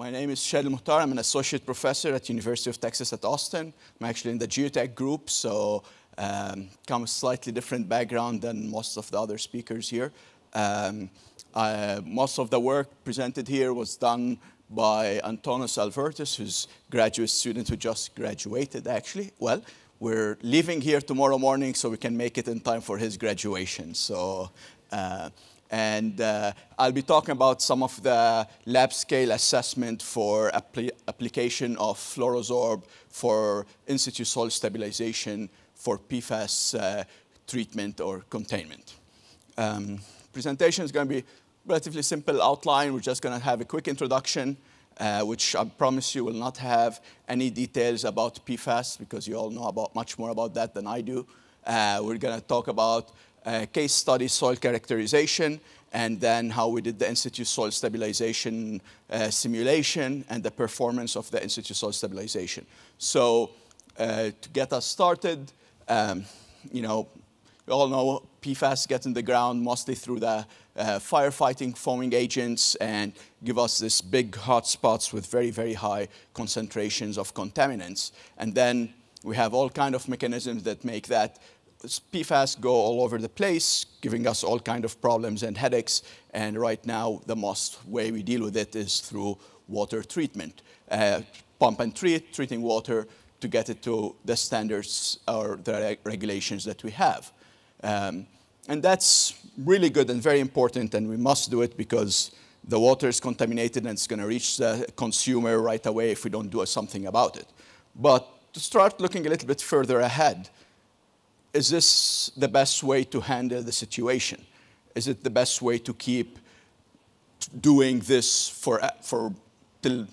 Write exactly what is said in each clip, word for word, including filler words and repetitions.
My name is Chadi El Mohtar. I'm an associate professor at University of Texas at Austin. I'm actually in the geotech group, so um, come a slightly different background than most of the other speakers here. Um, I, most of the work presented here was done by Antonios Albertos, who's a graduate student who just graduated, actually. Well, we're leaving here tomorrow morning, so we can make it in time for his graduation. So. Uh, And uh, I'll be talking about some of the lab scale assessment for appli application of FLUORO-SORB for in-situ soil stabilization for P FAS uh, treatment or containment. Um, presentation is going to be relatively simple outline. We're just going to have a quick introduction, uh, which I promise you will not have any details about P FAS, because you all know about much more about that than I do. Uh, we're going to talk about Uh, case study soil characterization, and then how we did the in-situ soil stabilization uh, simulation and the performance of the in-situ soil stabilization. So uh, to get us started, um, you know, we all know P FAS get in the ground mostly through the uh, firefighting foaming agents and give us these big hot spots with very, very high concentrations of contaminants. And then we have all kind of mechanisms that make that P FAS go all over the place, giving us all kind of problems and headaches. And right now, the most way we deal with it is through water treatment. Uh, pump and treat, treating water to get it to the standards or the reg regulations that we have. Um, and that's really good and very important, and we must do it because the water is contaminated and it's going to reach the consumer right away if we don't do something about it. But to start looking a little bit further ahead, is this the best way to handle the situation? Is it the best way to keep doing this for, for till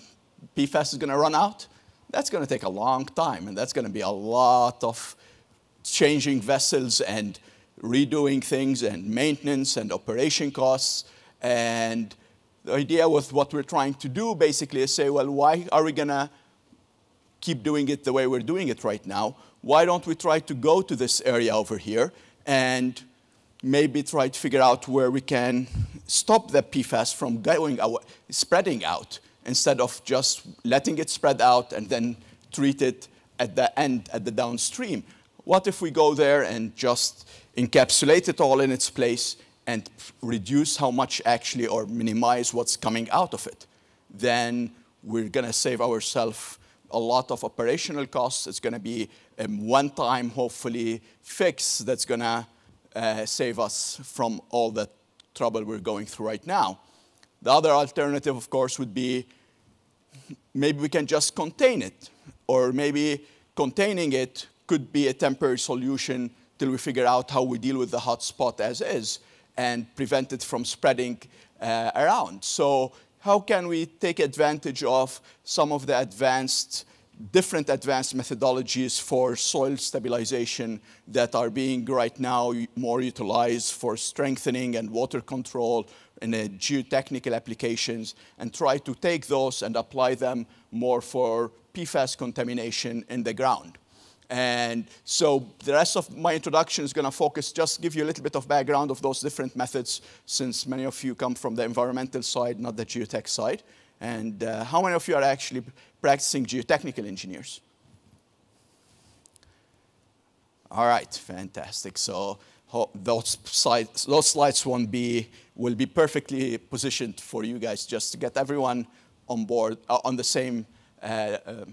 P FAS is going to run out? That's going to take a long time, and that's going to be a lot of changing vessels and redoing things and maintenance and operation costs. And the idea with what we're trying to do basically is say, well, why are we going to keep doing it the way we're doing it right now? Why don't we try to go to this area over here and maybe try to figure out where we can stop the P FAS from going away, spreading out, instead of just letting it spread out and then treat it at the end, at the downstream? What if we go there and just encapsulate it all in its place and reduce how much actually, or minimize what's coming out of it? Then we're going to save ourselves a lot of operational costs. It's going to be a one-time, hopefully, fix that's going to uh, save us from all the trouble we're going through right now. The other alternative, of course, would be maybe we can just contain it, or maybe containing it could be a temporary solution till we figure out how we deal with the hot spot as is and prevent it from spreading uh, around. So how can we take advantage of some of the advanced, different advanced methodologies for soil stabilization that are being right now more utilized for strengthening and water control in a geotechnical applications, and try to take those and apply them more for P FAS contamination in the ground? And so the rest of my introduction is going to focus, just give you a little bit of background of those different methods, since many of you come from the environmental side, not the geotech side. And uh, how many of you are actually practicing geotechnical engineers? All right, fantastic. So those slides, those slides won't be, will be perfectly positioned for you guys, just to get everyone on board, uh, on the same uh, uh,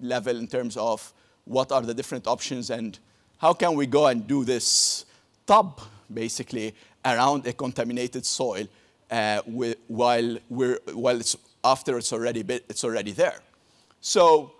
level in terms of what are the different options and how can we go and do this tub, basically, around a contaminated soil uh, with, while, we're, while it's, after it's already, bit, it's already there. So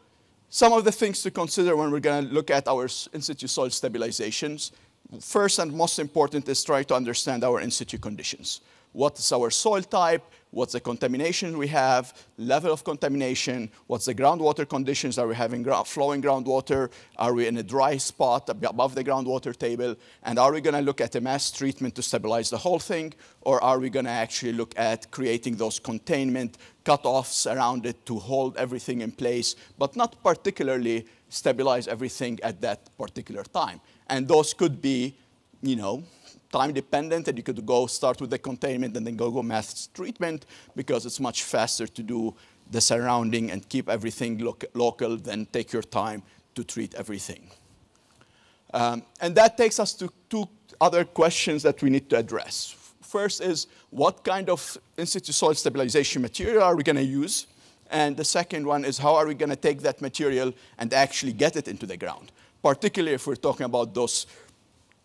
some of the things to consider when we're going to look at our in-situ soil stabilizations, first and most important is try to understand our in-situ conditions. What's our soil type? What's the contamination we have? Level of contamination? What's the groundwater conditions? Are we having gro flowing groundwater? Are we in a dry spot above the groundwater table? And are we going to look at a mass treatment to stabilize the whole thing? Or are we going to actually look at creating those containment cutoffs around it to hold everything in place, but not particularly stabilize everything at that particular time? And those could be, you know, time dependent, and you could go start with the containment and then go go mass treatment, because it's much faster to do the surrounding and keep everything lo local, then take your time to treat everything. Um, and that takes us to two other questions that we need to address. First is, what kind of in-situ soil stabilization material are we going to use? And the second one is, how are we going to take that material and actually get it into the ground? Particularly if we're talking about those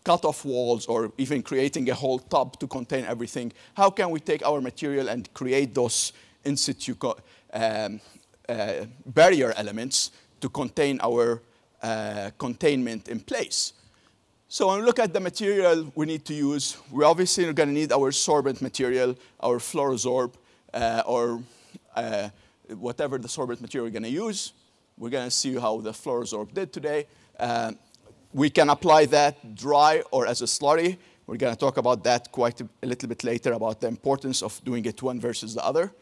cut-off walls or even creating a whole tub to contain everything, how can we take our material and create those in-situ um, uh, barrier elements to contain our uh, containment in place? So when we look at the material we need to use, we obviously are going to need our sorbent material, our FLUORO-SORB, uh, or uh, whatever the sorbent material we're going to use. We're going to see how the FLUORO-SORB did today. Uh, we can apply that dry or as a slurry. We're going to talk about that quite a, a little bit later, about the importance of doing it one versus the other.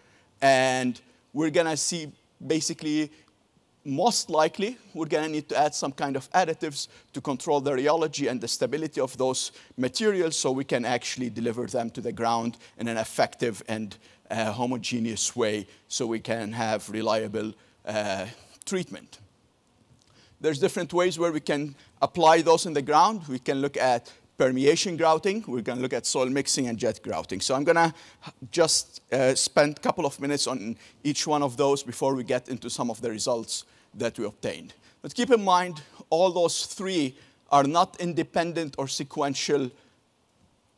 And we're going to see basically, most likely, we're going to need to add some kind of additives to control the rheology and the stability of those materials so we can actually deliver them to the ground in an effective and uh, homogeneous way so we can have reliable uh, treatment. There's different ways where we can apply those in the ground. We can look at permeation grouting. We're going to look at soil mixing and jet grouting. So I'm going to just uh, spend a couple of minutes on each one of those before we get into some of the results that we obtained. But keep in mind, all those three are not independent or sequential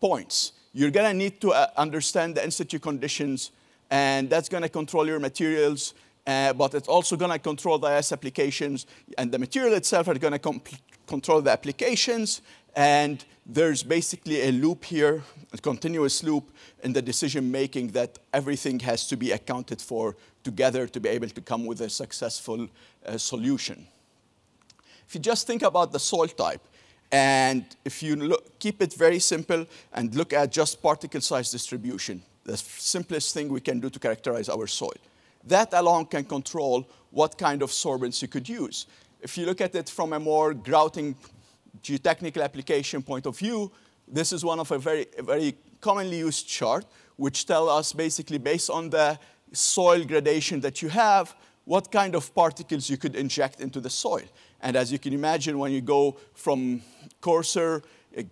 points. You're going to need to uh, understand the in-situ conditions, and that's going to control your materials, uh, but it's also going to control the I S applications, and the material itself are going to control the applications, and there's basically a loop here, a continuous loop in the decision-making that everything has to be accounted for together to be able to come with a successful uh, solution. If you just think about the soil type, and if you look, keep it very simple and look at just particle size distribution, the simplest thing we can do to characterize our soil. That alone can control what kind of sorbents you could use. If you look at it from a more grouting geotechnical application point of view, this is one of a very, very commonly used chart, which tell us basically based on the soil gradation that you have, what kind of particles you could inject into the soil. And as you can imagine, when you go from coarser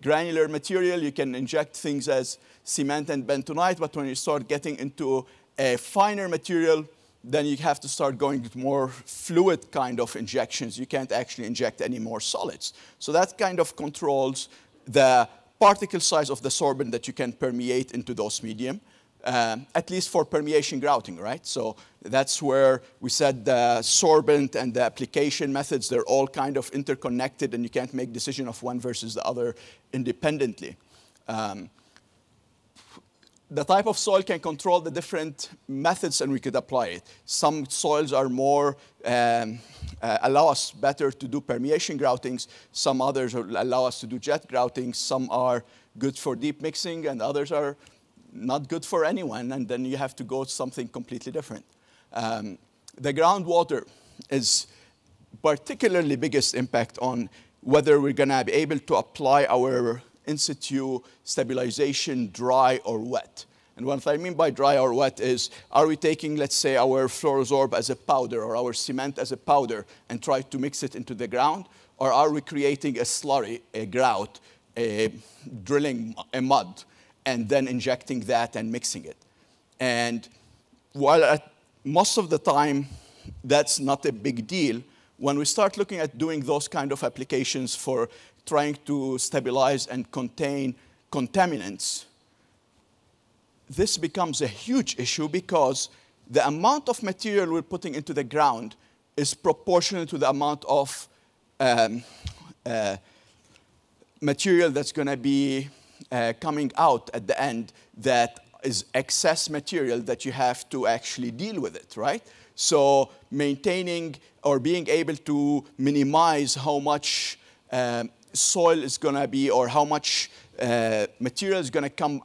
granular material, you can inject things as cement and bentonite, but when you start getting into a finer material, then you have to start going with more fluid kind of injections. You can't actually inject any more solids. So that kind of controls the particle size of the sorbent that you can permeate into those medium, um, at least for permeation grouting, right? So that's where we said the sorbent and the application methods, they're all kind of interconnected, and you can't make decision of one versus the other independently. Um, The type of soil can control the different methods, and we could apply it. Some soils are more, um, uh, allow us better to do permeation groutings. Some others allow us to do jet groutings. Some are good for deep mixing, and others are not good for anyone. And then you have to go to something completely different. Um, the groundwater is particularly biggest impact on whether we're going to be able to apply our in-situ stabilization, dry or wet. And what I mean by dry or wet is, are we taking, let's say, our FLUORO-SORB as a powder or our cement as a powder and try to mix it into the ground? Or are we creating a slurry, a grout, a drilling, a mud, and then injecting that and mixing it? And while at most of the time that's not a big deal, when we start looking at doing those kind of applications for trying to stabilize and contain contaminants, this becomes a huge issue because the amount of material we're putting into the ground is proportional to the amount of um, uh, material that's going to be uh, coming out at the end, that is excess material that you have to actually deal with it, right? So maintaining or being able to minimize how much um, soil is going to be or how much uh, material is going to come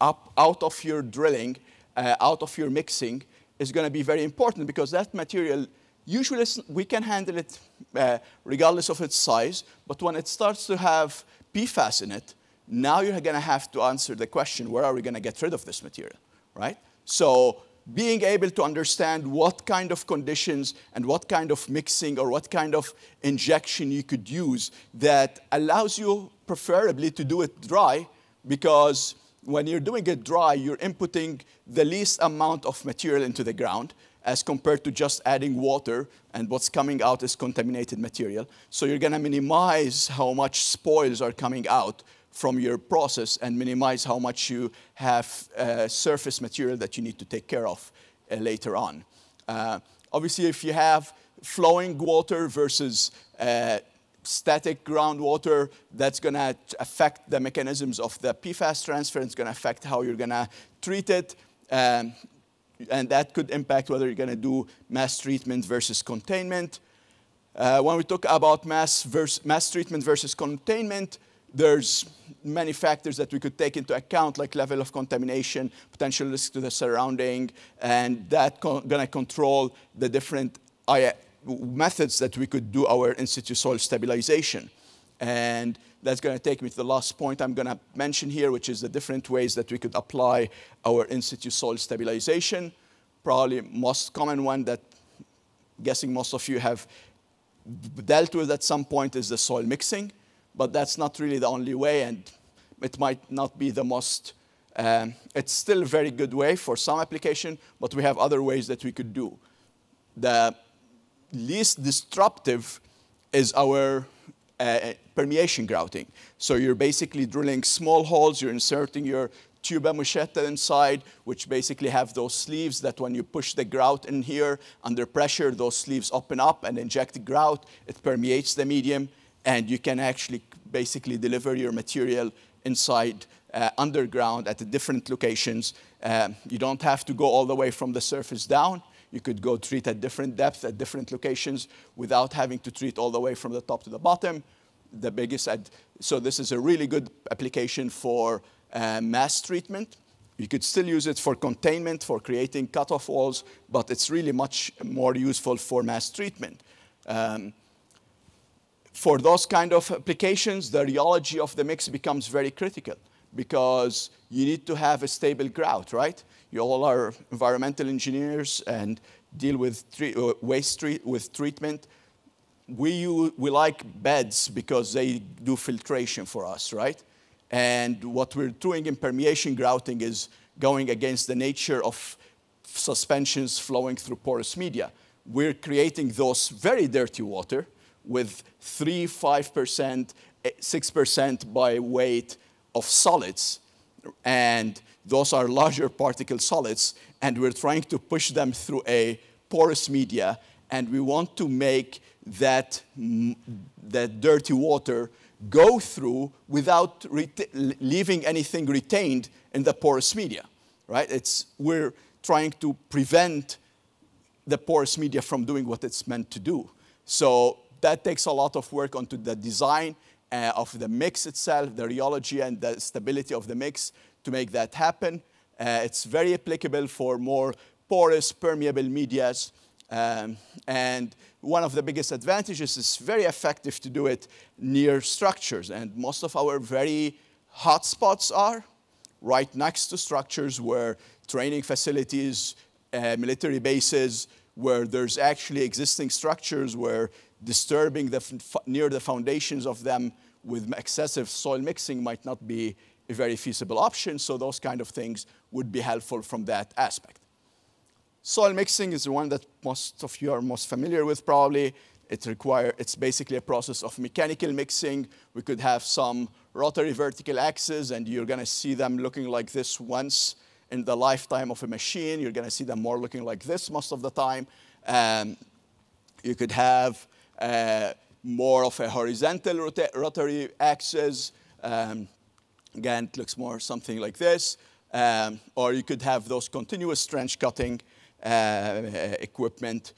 up out of your drilling, uh, out of your mixing, is going to be very important, because that material, usually we can handle it uh, regardless of its size, but when it starts to have P FAS in it, now you're going to have to answer the question, where are we going to get rid of this material, right? So being able to understand what kind of conditions and what kind of mixing or what kind of injection you could use that allows you preferably to do it dry, because when you're doing it dry, you're inputting the least amount of material into the ground as compared to just adding water, and what's coming out is contaminated material. So you're going to minimize how much spoils are coming out from your process and minimize how much you have uh, surface material that you need to take care of uh, later on. Uh, obviously, if you have flowing water versus uh, static groundwater, that's going to affect the mechanisms of the P FAS transfer. It's going to affect how you're going to treat it. Um, and that could impact whether you're going to do mass treatment versus containment. Uh, when we talk about mass, versus, mass treatment versus containment, there's many factors that we could take into account, like level of contamination, potential risk to the surrounding, and that's going to control the different methods that we could do our in-situ soil stabilization. And that's going to take me to the last point I'm going to mention here, which is the different ways that we could apply our in-situ soil stabilization. Probably most common one that I'm guessing most of you have dealt with at some point is the soil mixing. But that's not really the only way, and it might not be the most, um, it's still a very good way for some application, but we have other ways that we could do. The least disruptive is our uh, permeation grouting. So you're basically drilling small holes, you're inserting your tuba mushetta inside, which basically have those sleeves that when you push the grout in here, under pressure, those sleeves open up and inject the grout, it permeates the medium, and you can actually basically deliver your material inside uh, underground at the different locations. Um, you don't have to go all the way from the surface down. You could go treat at different depths at different locations without having to treat all the way from the top to the bottom. The biggest, ad so this is a really good application for uh, mass treatment. You could still use it for containment, for creating cutoff walls, but it's really much more useful for mass treatment. Um, For those kind of applications, the rheology of the mix becomes very critical because you need to have a stable grout, right? You all are environmental engineers and deal with treat, uh, waste treat, with treatment. We, you, we like beds because they do filtration for us, right? And what we're doing in permeation grouting is going against the nature of suspensions flowing through porous media. We're creating those very dirty water with three, five percent, six percent by weight of solids. And those are larger particle solids. And we're trying to push them through a porous media. And we want to make that, that dirty water go through without leaving anything retained in the porous media. Right? It's, we're trying to prevent the porous media from doing what it's meant to do. So that takes a lot of work onto the design uh, of the mix itself, the rheology and the stability of the mix to make that happen. Uh, it's very applicable for more porous, permeable medias. Um, and one of the biggest advantages is very effective to do it near structures. And most of our very hot spots are right next to structures where training facilities, uh, military bases, where there's actually existing structures where disturbing the near the foundations of them with excessive soil mixing might not be a very feasible option. So those kind of things would be helpful from that aspect. Soil mixing is the one that most of you are most familiar with probably. It require, it's basically a process of mechanical mixing. We could have some rotary vertical axes, and you're going to see them looking like this once in the lifetime of a machine. You're going to see them more looking like this most of the time. Um, you could have Uh, more of a horizontal rota rotary axis. Um, again, it looks more something like this. Um, or you could have those continuous trench cutting uh, equipment.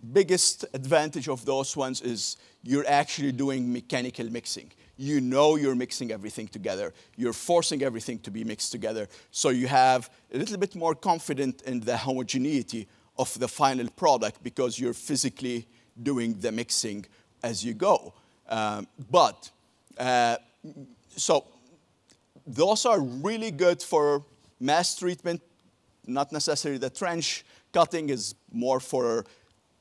Biggest advantage of those ones is you're actually doing mechanical mixing. You know you're mixing everything together. You're forcing everything to be mixed together. So you have a little bit more confidence in the homogeneity of the final product because you're physically doing the mixing as you go. Um, but, uh, so those are really good for mass treatment not necessarily the trench. Cutting is more for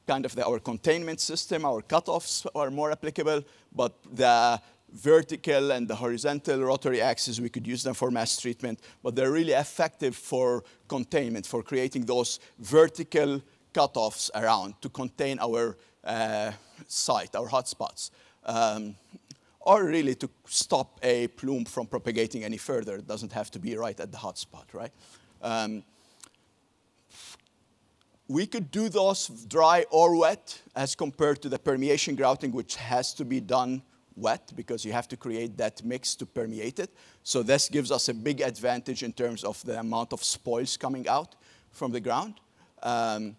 kind of the, our containment system. Our cutoffs are more applicable, but the vertical and the horizontal rotary axis, we could use them for mass treatment, but they're really effective for containment, for creating those vertical cutoffs around to contain our uh, site, our hotspots, um, or really to stop a plume from propagating any further. It doesn't have to be right at the hotspot, right? Um, We could do those dry or wet as compared to the permeation grouting, which has to be done wet because you have to create that mix to permeate it. So this gives us a big advantage in terms of the amount of spoils coming out from the ground. Um,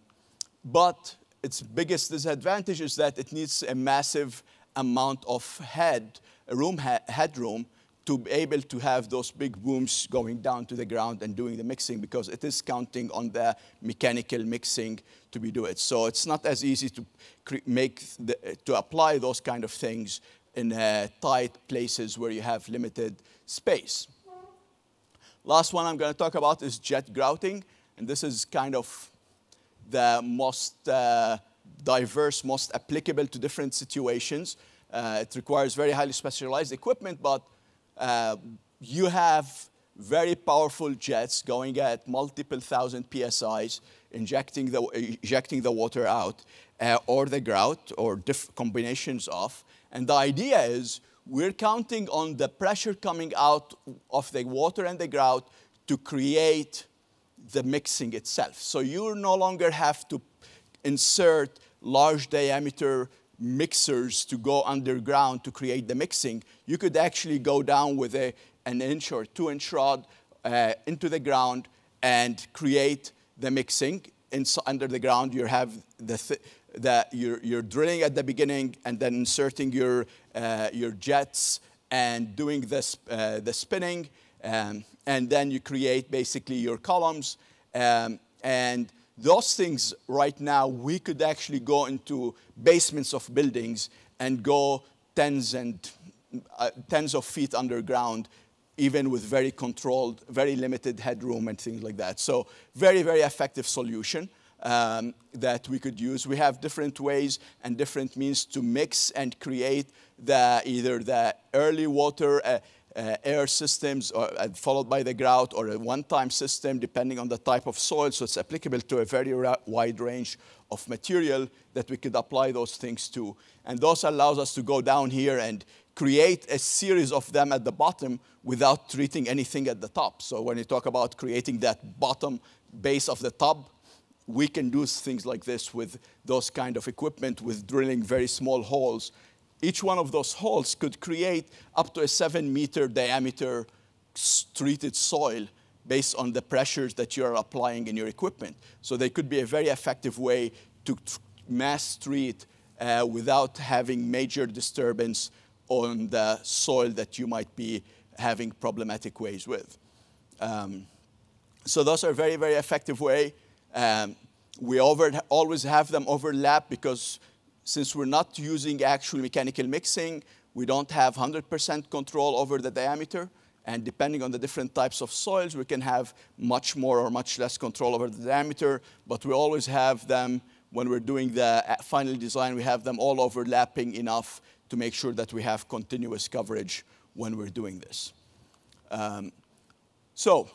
but its biggest disadvantage is that it needs a massive amount of head, room ha headroom to be able to have those big booms going down to the ground and doing the mixing, because it is counting on the mechanical mixing to be do it. So it's not as easy to make the, to apply those kind of things in uh, tight places where you have limited space. Last one I'm going to talk about is jet grouting, and this is kind of the most uh, diverse, most applicable to different situations. Uh, it requires very highly specialized equipment, but Uh, you have very powerful jets going at multiple thousand P S Is, injecting the, ejecting the water out, uh, or the grout, or diff combinations of. And the idea is we're counting on the pressure coming out of the water and the grout to create the mixing itself. So you no longer have to insert large diameter mixers to go underground to create the mixing. You could actually go down with a, an inch or two inch rod uh, into the ground and create the mixing. Ins under the ground, you have the, th the you're, you're drilling at the beginning and then inserting your, uh, your jets and doing this, uh, the spinning. Um, and then you create basically your columns. Um, and Those things right now, we could actually go into basements of buildings and go tens and uh, tens of feet underground, even with very controlled, very limited headroom and things like that. So very, very effective solution um, that we could use. We have different ways and different means to mix and create the, either the early water, uh, Uh, air systems, or, uh, followed by the grout, or a one-time system, depending on the type of soil. So it's applicable to a very wide range of material that we could apply those things to. And those allows us to go down here and create a series of them at the bottom without treating anything at the top. So when you talk about creating that bottom base of the tub, we can do things like this with those kind of equipment, with drilling very small holes. Each one of those holes could create up to a seven meter diameter treated soil based on the pressures that you're applying in your equipment. So they could be a very effective way to mass treat uh, without having major disturbance on the soil that you might be having problematic ways with. Um, so those are very, very effective way. Um, we over, always have them overlap, because since we're not using actual mechanical mixing, we don't have one hundred percent control over the diameter. And depending on the different types of soils, we can have much more or much less control over the diameter. But we always have them, when we're doing the final design, we have them all overlapping enough to make sure that we have continuous coverage when we're doing this. Um, so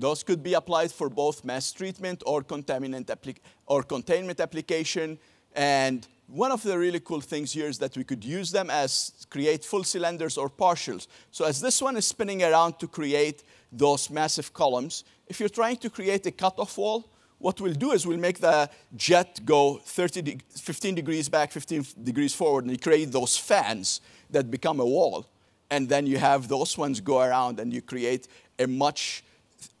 those could be applied for both mass treatment or, contaminant or containment application. And one of the really cool things here is that we could use them as create full cylinders or partials. So as this one is spinning around to create those massive columns, if you're trying to create a cutoff wall, what we'll do is we'll make the jet go thirty, fifteen degrees back, fifteen degrees forward, and you create those fans that become a wall. And then you have those ones go around, and you create a much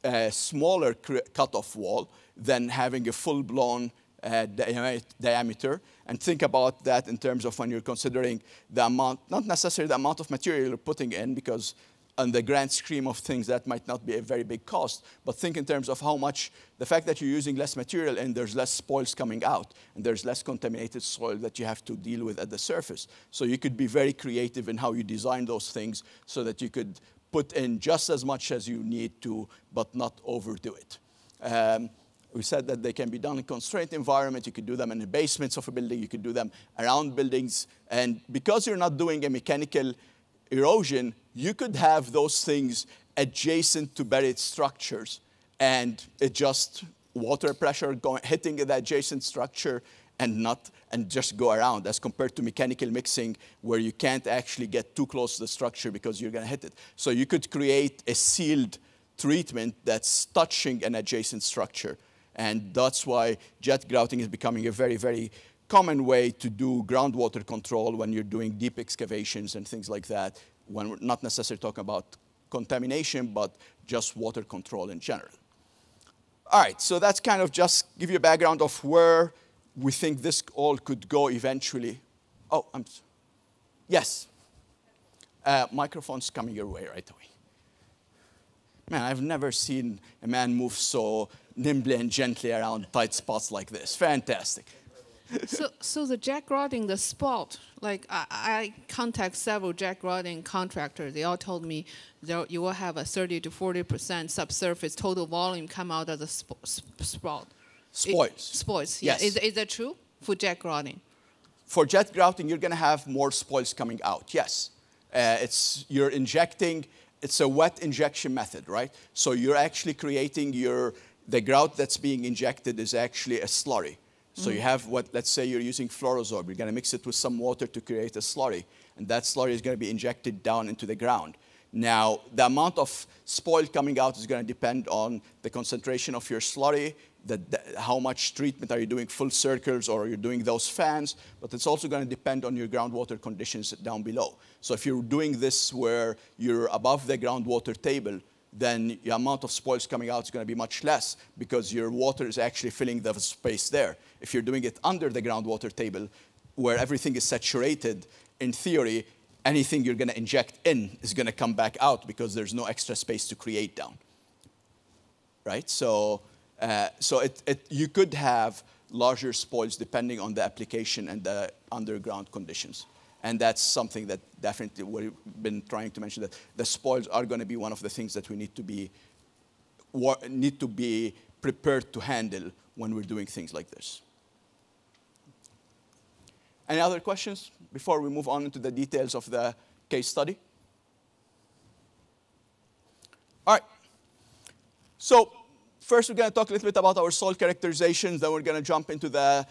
uh, smaller cutoff wall than having a full-blown Uh, di diameter. And think about that in terms of when you're considering the amount, not necessarily the amount of material you're putting in, because on the grand scheme of things that might not be a very big cost, but think in terms of how much, the fact that you're using less material and there's less spoils coming out and there's less contaminated soil that you have to deal with at the surface. So you could be very creative in how you design those things so that you could put in just as much as you need to, but not overdo it. Um, we said that they can be done in constrained environment. You could do them in the basements of a building. You could do them around buildings. And because you're not doing a mechanical erosion, you could have those things adjacent to buried structures and adjust water pressure going, hitting the adjacent structure and not and just go around, as compared to mechanical mixing where you can't actually get too close to the structure because you're going to hit it. So you could create a sealed treatment that's touching an adjacent structure. And that's why jet grouting is becoming a very, very common way to do groundwater control when you're doing deep excavations and things like that, when we're not necessarily talking about contamination, but just water control in general. All right, so that's kind of just give you a background of where we think this all could go eventually. Oh, I'm sorry. Yes. Uh, microphone's coming your way right away. Man, I've never seen a man move so nimbly and gently around tight spots like this. Fantastic. so, so the jack rotting, the spot, like I, I contact several jack rotting contractors. They all told me that you will have a thirty to forty percent subsurface total volume come out of the sp sp spot. Spoils. It, spoils, yeah. yes. Is, is that true for jet grouting? For jet grouting, you're going to have more spoils coming out, yes. Uh, it's, you're injecting, it's a wet injection method, right? So you're actually creating your, the grout that's being injected is actually a slurry. So mm-hmm. you have what, let's say you're using FLUORO-SORB. You're going to mix it with some water to create a slurry. And that slurry is going to be injected down into the ground. Now, the amount of spoil coming out is going to depend on the concentration of your slurry, the, the, how much treatment are you doing, full circles, or are you doing those fans, but it's also going to depend on your groundwater conditions down below. So if you're doing this where you're above the groundwater table, then the amount of spoils coming out is going to be much less because your water is actually filling the space there. If you're doing it under the groundwater table, where everything is saturated, in theory, anything you're going to inject in is going to come back out because there's no extra space to create down, right? So, uh, so it, it, you could have larger spoils depending on the application and the underground conditions. And that's something that definitely we've been trying to mention, that the spoils are going to be one of the things that we need to be, need to be prepared to handle when we're doing things like this. Any other questions before we move on into the details of the case study? All right. So first, we're going to talk a little bit about our soil characterizations. Then we're going to jump into the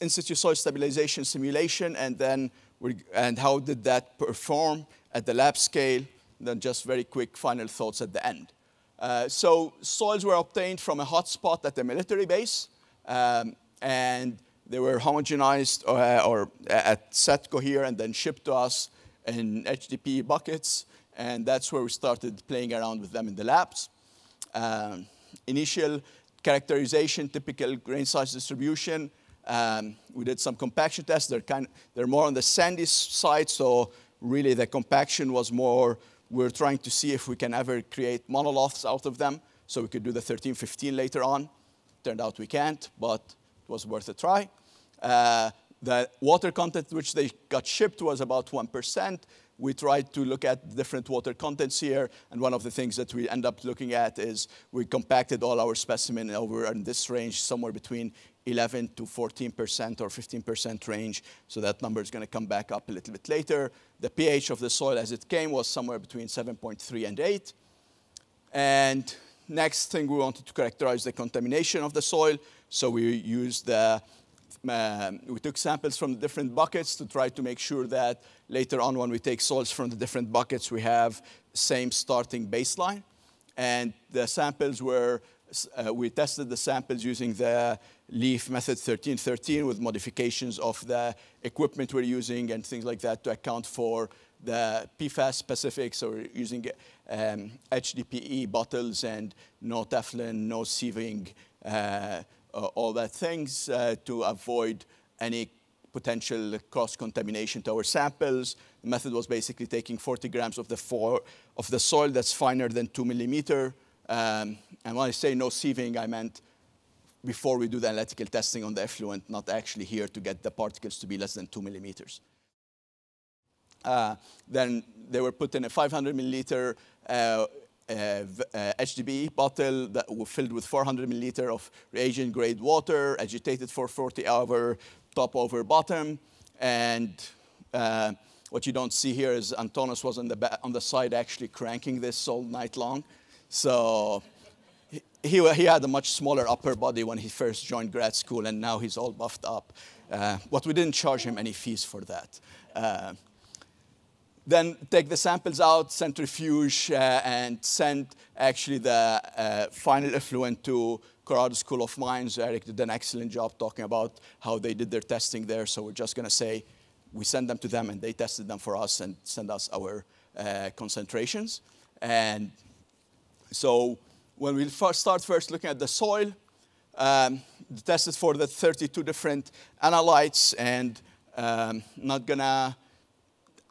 in-situ soil stabilization simulation, and then we're, and how did that perform at the lab scale. And then just very quick final thoughts at the end. Uh, so soils were obtained from a hotspot at the military base, um, and they were homogenized uh, or at CETCO here and then shipped to us in H D P E buckets. And that's where we started playing around with them in the labs. Um, initial characterization, typical grain size distribution. Um, we did some compaction tests. They're, kind of, they're more on the sandy side. So really the compaction was more, we're trying to see if we can ever create monoliths out of them. So we could do the thirteen fifteen later on. Turned out we can't, but it was worth a try. Uh, the water content which they got shipped was about one percent. We tried to look at different water contents here, and one of the things that we end up looking at is we compacted all our specimen over in this range, somewhere between eleven to fourteen percent or fifteen percent range, so that number is going to come back up a little bit later. The pH of the soil as it came was somewhere between seven point three and eight. And next thing, we wanted to characterize the contamination of the soil, so we used the Um, we took samples from different buckets to try to make sure that later on when we take soils from the different buckets, we have same starting baseline. And the samples were, uh, we tested the samples using the LEAF method thirteen thirteen with modifications of the equipment we're using and things like that to account for the P FAS specifics. So we're using um, H D P E bottles and no Teflon, no sieving, uh, Uh, all that things uh, to avoid any potential cross-contamination to our samples. The method was basically taking forty grams of the, four, of the soil that's finer than two millimeter. Um, and when I say no sieving, I meant before we do the analytical testing on the effluent, not actually here to get the particles to be less than two millimeters. Uh, then they were put in a five hundred milliliter uh, uh, uh, H D P E bottle that was filled with four hundred milliliter of reagent grade water, agitated for forty hours, top over bottom. And uh, what you don't see here is Antonios was on the, on the side actually cranking this all night long. So he, he had a much smaller upper body when he first joined grad school, and now he's all buffed up. Uh, but we didn't charge him any fees for that. Uh, then take the samples out, centrifuge, uh, and send actually the uh, final effluent to Colorado School of Mines. Eric did an excellent job talking about how they did their testing there. So we're just going to say we send them to them, and they tested them for us and send us our uh, concentrations. And so when we first start first looking at the soil, um, the test is for the thirty-two different analytes, and um, not going to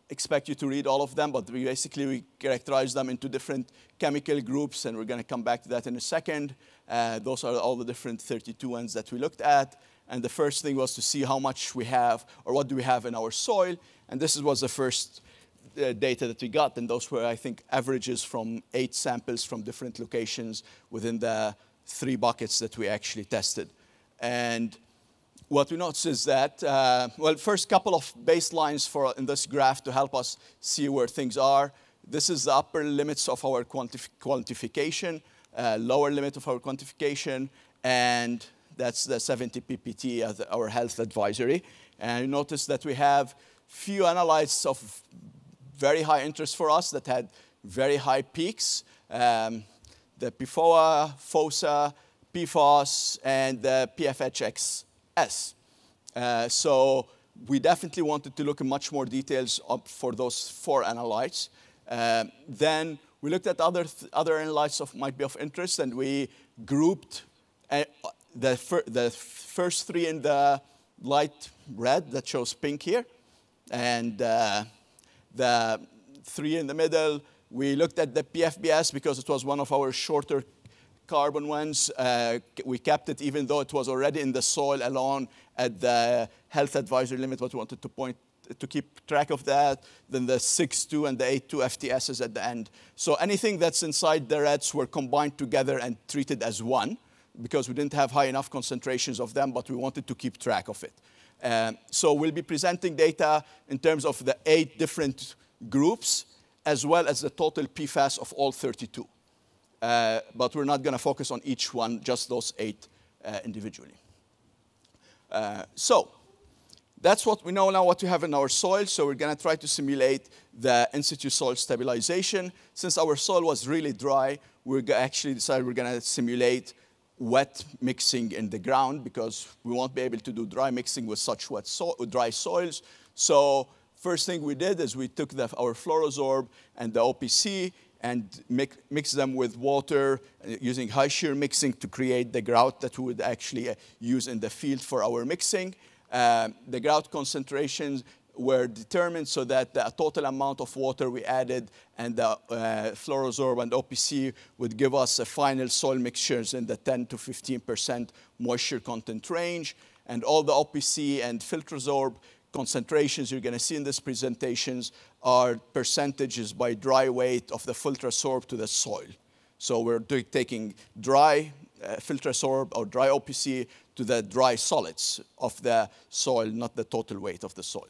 expect you to read all of them, but we basically we characterize them into different chemical groups, and we're going to come back to that in a second. Uh, those are all the different thirty-two ones that we looked at. And the first thing was to see how much we have, or what do we have in our soil. And this was the first uh, data that we got. And those were, I think, averages from eight samples from different locations within the three buckets that we actually tested. And what we noticed is that, uh, well, first couple of baselines for, in this graph to help us see where things are. This is the upper limits of our quantif quantification, uh, lower limit of our quantification, and that's the seventy P P T as our health advisory. And you notice that we have few analytes of very high interest for us that had very high peaks. Um, the P F O A, FOSA, P F O S, and the P F H X S. Uh, so we definitely wanted to look in much more details up for those four analytes. Uh, then we looked at other, th other analytes that might be of interest, and we grouped uh, The, fir the first three in the light red that shows pink here, and uh, the three in the middle, we looked at the P F B S because it was one of our shorter carbon ones. Uh, we kept it even though it was already in the soil alone at the health advisory limit, but we wanted to point to keep track of that. Then the six two and the eight two F T Ss at the end. So anything that's inside the reds were combined together and treated as one, because we didn't have high enough concentrations of them, but we wanted to keep track of it. Um, so we'll be presenting data in terms of the eight different groups, as well as the total P FAS of all thirty-two. Uh, but we're not going to focus on each one, just those eight uh, individually. Uh, so that's what we know now, what we have in our soil. So we're going to try to simulate the in-situ soil stabilization. Since our soil was really dry, we actually decided we're going to simulate wet mixing in the ground, because we won't be able to do dry mixing with such wet so dry soils. So first thing we did is we took the, our FLUORO-SORB and the O P C and mix, mix them with water using high shear mixing to create the grout that we would actually use in the field for our mixing. Um, the grout concentrations were determined so that the total amount of water we added and the uh, FLUORO-SORB and O P C would give us a final soil mixtures in the ten to fifteen percent moisture content range. And all the O P C and Filtrasorb concentrations you're going to see in these presentations are percentages by dry weight of the Filtrasorb to the soil. So we're taking dry uh, Filtrasorb or dry O P C to the dry solids of the soil, not the total weight of the soil.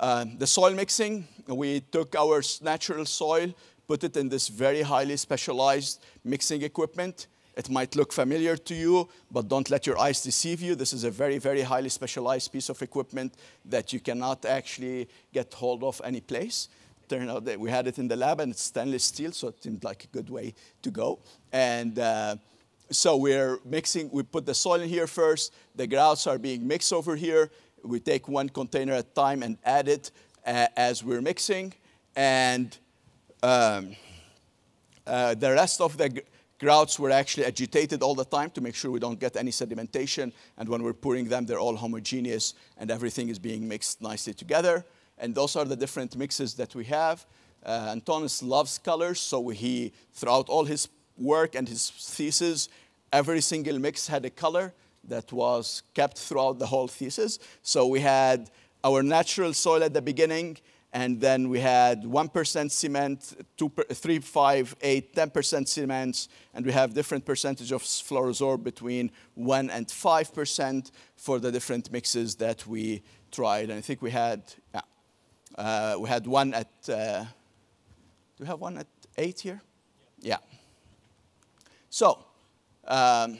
Uh, the soil mixing, we took our natural soil, put it in this very highly specialized mixing equipment. It might look familiar to you, but don't let your eyes deceive you. This is a very, very highly specialized piece of equipment that you cannot actually get hold of any place. Turned out that we had it in the lab, and it's stainless steel, so it seemed like a good way to go. And uh, so we're mixing, we put the soil in here first. The grouts are being mixed over here. We take one container at a time and add it uh, as we're mixing. And um, uh, the rest of the grouts were actually agitated all the time to make sure we don't get any sedimentation. And when we're pouring them, they're all homogeneous, and everything is being mixed nicely together. And those are the different mixes that we have. Uh, Antonios loves colors, so he, throughout all his work and his thesis, every single mix had a color that was kept throughout the whole thesis. So we had our natural soil at the beginning, And then we had one percent cement, two, three, five, eight, ten percent cements, and we have different percentage of FLUORO-SORB between one and five percent for the different mixes that we tried. And I think we had, yeah, uh, we had one at, uh, do we have one at eight here? Yeah. yeah. So um,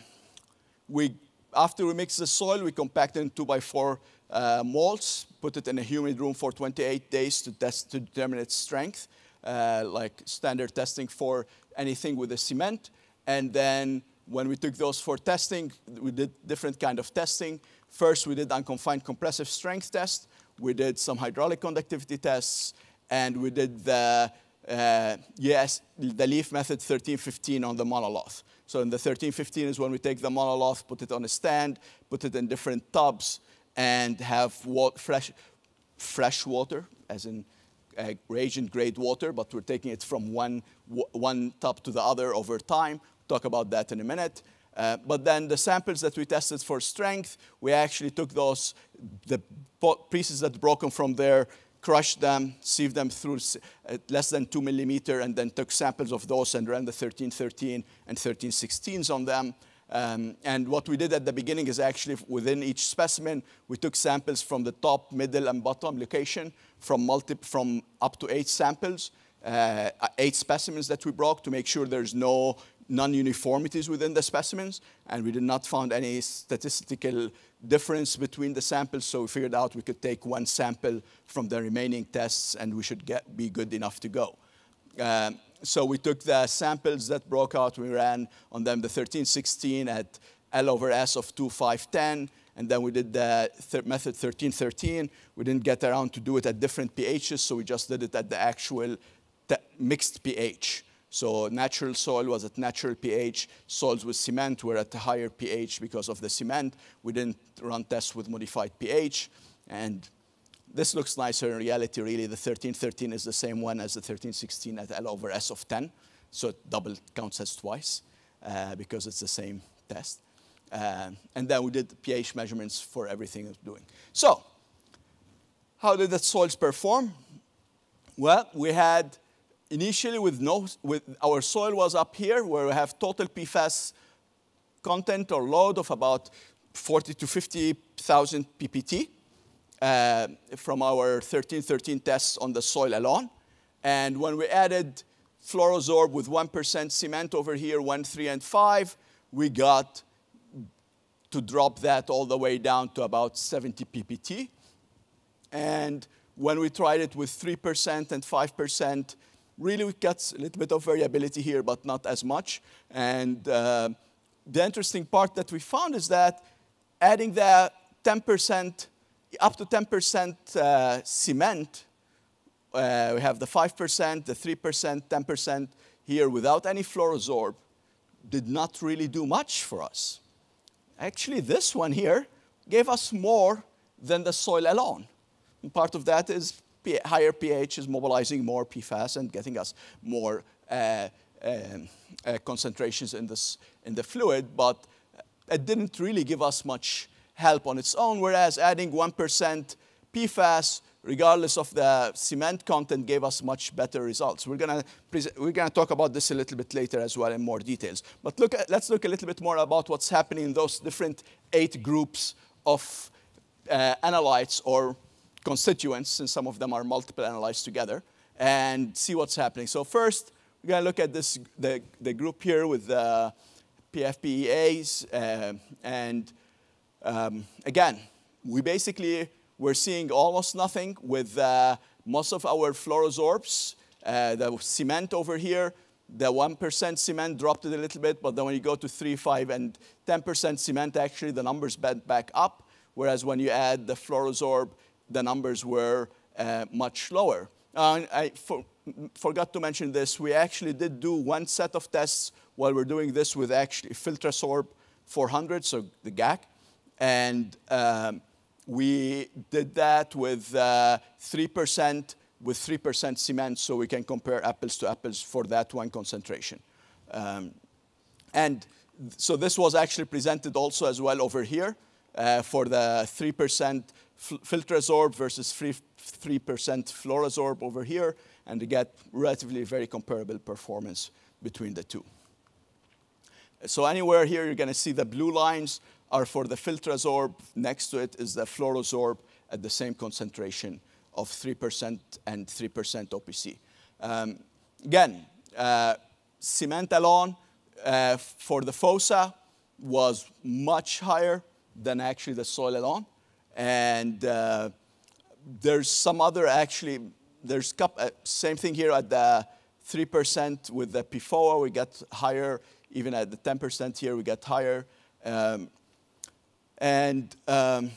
we, after we mix the soil, we compact it in two by four uh, molds, put it in a humid room for twenty-eight days to test, to determine its strength, uh, like standard testing for anything with a cement. And then when we took those for testing, we did different kind of testing. First, we did unconfined compressive strength test. We did some hydraulic conductivity tests. And we did the, uh, yes, the LEAF method thirteen fifteen on the monolith. So in the thirteen fifteen is when we take the monolith, put it on a stand, put it in different tubs, and have wa fresh, fresh water, as in uh, reagent-grade water, but we're taking it from one, one tub to the other over time. Talk about that in a minute. Uh, but then the samples that we tested for strength, we actually took those, the pieces that broken from there, crushed them, sieved them through less than two millimeter, and then took samples of those and ran the thirteen thirteen and thirteen sixteens on them. Um, and what we did at the beginning is actually within each specimen, we took samples from the top, middle, and bottom location from, multi from up to eight samples, uh, eight specimens that we broke to make sure there's no non-uniformities within the specimens. And we did not find any statistical difference between the samples, so we figured out we could take one sample from the remaining tests and we should get, be good enough to go. Um, So we took the samples that broke out, we ran on them the thirteen sixteen at L over S of two, five, ten, and then we did the th method thirteen thirteen. We didn't get around to do it at different pHs, so we just did it at the actual mixed pH. So natural soil was at natural pH, soils with cement were at a higher pH because of the cement. We didn't run tests with modified pH, and this looks nicer in reality, really. The thirteen thirteen is the same one as the thirteen sixteen at L over S of ten. So it double counts as twice uh, because it's the same test. Uh, and then we did the pH measurements for everything it's doing. So how did the soils perform? Well, we had initially with no, with our soil was up here where we have total P FAS content or load of about forty to fifty thousand P P T. Uh, from our thirteen thirteen tests on the soil alone. And when we added FLUORO-SORB with one percent cement over here, one, three, and five, we got to drop that all the way down to about seventy P P T. And when we tried it with three percent and five percent, really we got a little bit of variability here, but not as much. And uh, the interesting part that we found is that adding the ten percent up to ten percent uh, cement, uh, we have the five percent, the three percent, ten percent here without any FLUORO-SORB did not really do much for us. Actually, this one here gave us more than the soil alone. And part of that is higher pH is mobilizing more P FAS and getting us more uh, um, uh, concentrations in, this, in the fluid, but it didn't really give us much help on its own, whereas adding one percent P FAS, regardless of the cement content, gave us much better results. We're gonna we're gonna talk about this a little bit later as well in more details. But look at, let's look a little bit more about what's happening in those different eight groups of uh, analytes or constituents, and some of them are multiple analytes together, and see what's happening. So first, we're gonna look at this the the group here with the P F B S uh, and Um, again, we basically were seeing almost nothing with uh, most of our FLUORO-SORBs. Uh, the cement over here, the one percent cement dropped it a little bit, but then when you go to three, five, and ten percent cement, actually the numbers bent back up, whereas when you add the FLUORO-SORB, the numbers were uh, much lower. Uh, I for, forgot to mention this. We actually did do one set of tests while we're doing this with actually Filtrasorb four hundred, so the G A C. And um, we did that with uh, three percent with three percent cement, so we can compare apples to apples for that one concentration. Um, and th so this was actually presented also as well over here. uh, for the three percent Filtrasorb versus three percent Fluorosorb over here, and to get relatively very comparable performance between the two. So anywhere here, you're going to see the blue lines are for the Filtrasorb. Next to it is the Fluorosorb at the same concentration of three percent and three percent O P C. Um, again, uh, cement alone uh, for the FOSA was much higher than actually the soil alone. And uh, there's some other actually, there's couple, uh, same thing here at the three percent with the P F O A, we got higher. Even at the ten percent here, we got higher. Um, and um,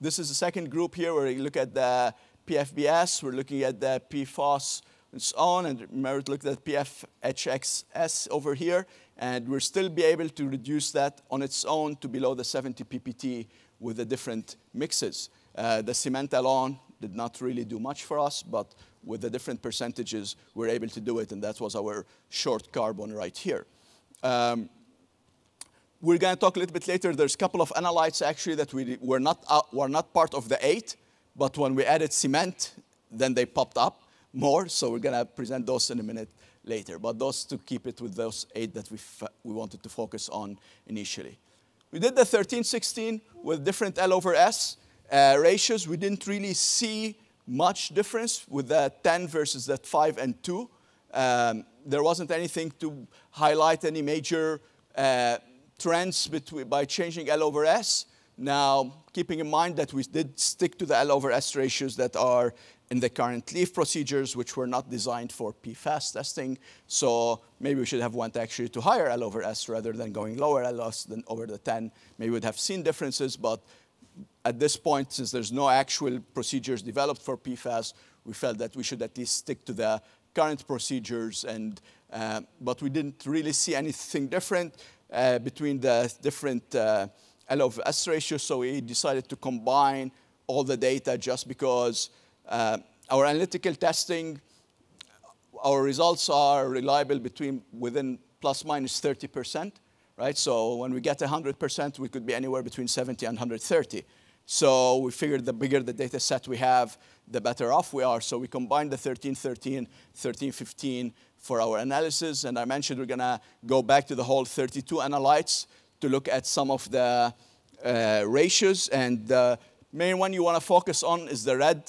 this is the second group here where you look at the P F B S. We're looking at the P F O S on its own. And remember to look at P F H X S over here. And we'll still be able to reduce that on its own to below the seventy P P T with the different mixes. Uh, the cement alone did not really do much for us, but with the different percentages, we're able to do it. And that was our short carbon right here. Um, we're going to talk a little bit later. There's a couple of analytes actually that we were not uh, were not part of the eight, but when we added cement, then they popped up more. So we're going to present those in a minute later. But those to keep it with those eight that we f we wanted to focus on initially. We did the thirteen sixteen with different L over S uh, ratios. We didn't really see much difference with the ten versus that five and two. Um, There wasn't anything to highlight any major uh, trends between, by changing L over S. Now, keeping in mind that we did stick to the L over S ratios that are in the current LEAF procedures, which were not designed for P FAS testing. So maybe we should have went actually to higher L over S rather than going lower L over S than over the ten. Maybe we'd have seen differences, but at this point, since there's no actual procedures developed for P FAS, we felt that we should at least stick to the current procedures, and uh, but we didn't really see anything different uh, between the different uh, L over S ratios, so we decided to combine all the data just because uh, our analytical testing, our results are reliable between within plus minus thirty percent, right? So when we get one hundred percent, we could be anywhere between seventy and one hundred thirty. So we figured the bigger the data set we have, the better off we are. So we combined the thirteen thirteen, thirteen fifteen for our analysis. And I mentioned we're going to go back to the whole thirty-two analytes to look at some of the uh, ratios. And the main one you want to focus on is the red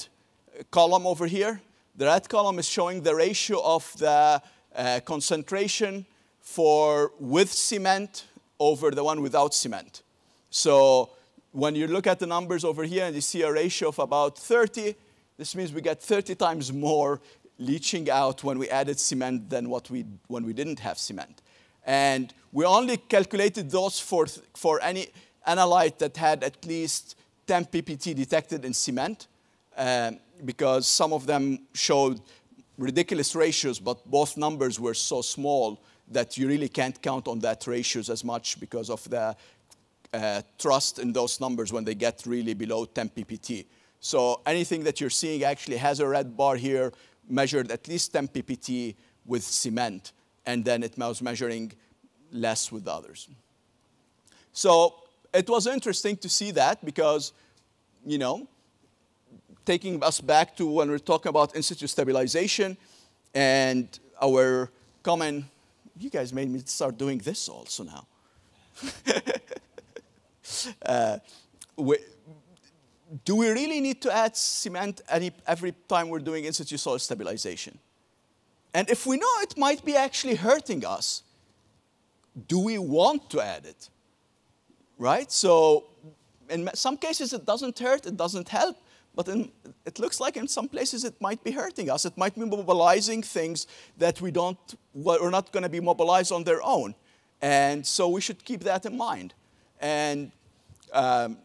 column over here. The red column is showing the ratio of the uh, concentration for with cement over the one without cement. So when you look at the numbers over here and you see a ratio of about thirty, this means we got thirty times more leaching out when we added cement than what we, when we didn't have cement. And we only calculated those for, for any analyte that had at least ten P P T detected in cement, um, because some of them showed ridiculous ratios, but both numbers were so small that you really can't count on that ratios as much because of the Uh, trust in those numbers when they get really below ten P P T. So anything that you're seeing actually has a red bar here measured at least ten P P T with cement, and then it was measuring less with others. So it was interesting to see that because, you know, taking us back to when we're talking about in-situ stabilization and our common, you guys made me start doing this also now. Uh, we, do we really need to add cement any, every time we're doing in-situ soil stabilization? And if we know it might be actually hurting us, do we want to add it? Right? So in some cases it doesn't hurt, it doesn't help, but in, it looks like in some places it might be hurting us. It might be mobilizing things that we don't, we're not going to be mobilized on their own. And so we should keep that in mind. And um,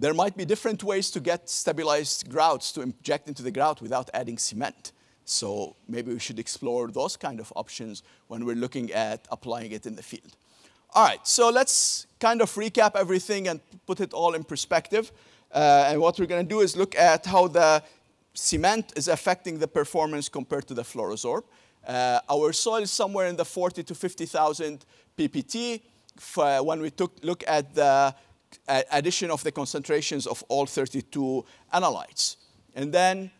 there might be different ways to get stabilized grouts to inject into the grout without adding cement. So maybe we should explore those kind of options when we're looking at applying it in the field. All right, so let's kind of recap everything and put it all in perspective. Uh, and what we're going to do is look at how the cement is affecting the performance compared to the Fluorosorb. Uh, our soil is somewhere in the forty to fifty thousand P P T. When we took look at the addition of the concentrations of all thirty-two analytes. And then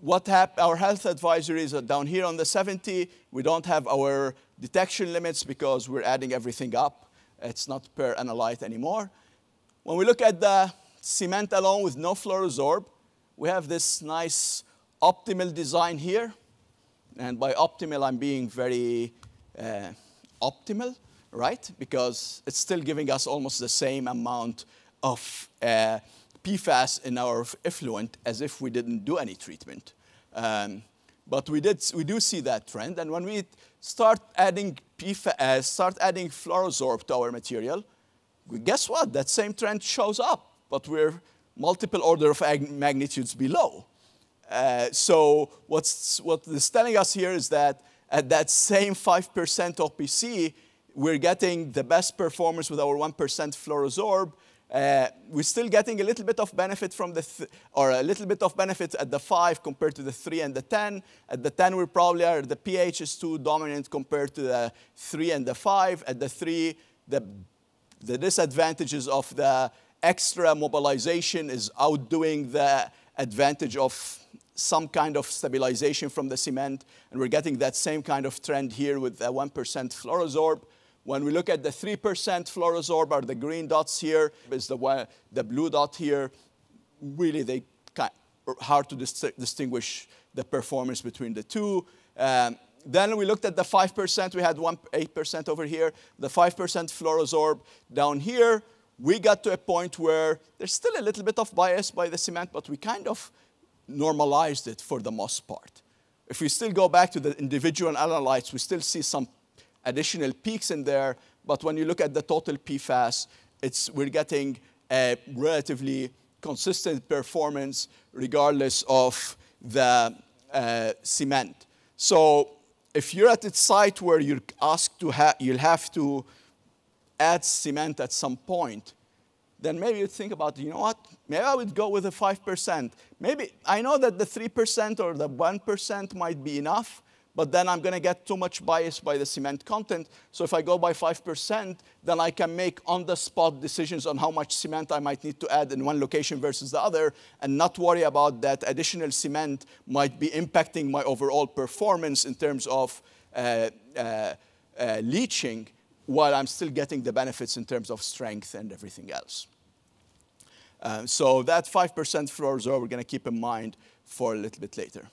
what happened, our health advisories are down here on the seventy. We don't have our detection limits because we're adding everything up. It's not per analyte anymore. When we look at the cement alone with no fluorosorb, we have this nice optimal design here. And by optimal, I'm being very uh, optimal, right? Because it's still giving us almost the same amount of uh, P FAS in our effluent as if we didn't do any treatment. Um, but we, did, we do see that trend. And when we start adding P FAS, start adding fluorosorb to our material, guess what? That same trend shows up, but we're multiple order of magnitudes below. Uh, so what's, what it's telling us here is that at that same five percent O P C, we're getting the best performance with our one percent fluorosorb. Uh, we're still getting a little bit of benefit from the, th or a little bit of benefit at the five compared to the three and the ten. At the ten, we're probably are, the pH is too dominant compared to the three and the five. At the three, the, the disadvantages of the extra mobilization is outdoing the advantage of some kind of stabilization from the cement. And we're getting that same kind of trend here with the one percent fluorosorb. When we look at the three percent fluorosorb, are the green dots here, is the, the blue dot here. Really, they kind of hard to dis distinguish the performance between the two. Um, then we looked at the five percent. We had eight percent over here. The five percent fluorosorb down here. We got to a point where there's still a little bit of bias by the cement, but we kind of normalized it for the most part. If we still go back to the individual analytes, we still see some additional peaks in there, but when you look at the total P FAS, it's, we're getting a relatively consistent performance regardless of the uh, cement. So if you're at a site where you're asked to have, you'll have to add cement at some point, then maybe you think about, you know what, maybe I would go with the five percent. Maybe, I know that the three percent or the one percent might be enough, but then I'm going to get too much bias by the cement content. So if I go by five percent, then I can make on-the-spot decisions on how much cement I might need to add in one location versus the other, and not worry about that additional cement might be impacting my overall performance in terms of uh, uh, uh, leaching, while I'm still getting the benefits in terms of strength and everything else. Uh, so that five percent fluorosorb we're going to keep in mind for a little bit later.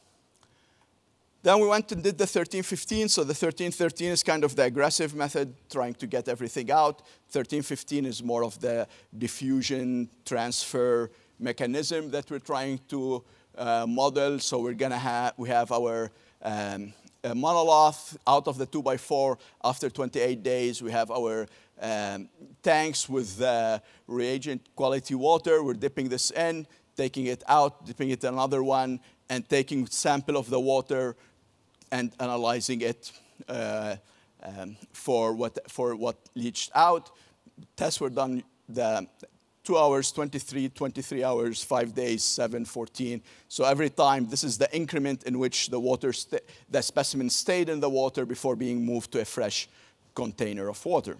Then we went and did the thirteen fifteen. So the thirteen thirteen is kind of the aggressive method, trying to get everything out. thirteen fifteen is more of the diffusion transfer mechanism that we're trying to uh, model. So we're going to have, we have our um, Uh, monolith out of the two by four after twenty-eight days. We have our um, tanks with uh, reagent quality water. We're dipping this in, taking it out, dipping it in another one, and taking sample of the water and analyzing it uh, um, for what for what leached out. Tests were done the two hours, twenty-three, twenty-three hours, five days, seven, fourteen. So every time, this is the increment in which the water, the specimen stayed in the water before being moved to a fresh container of water.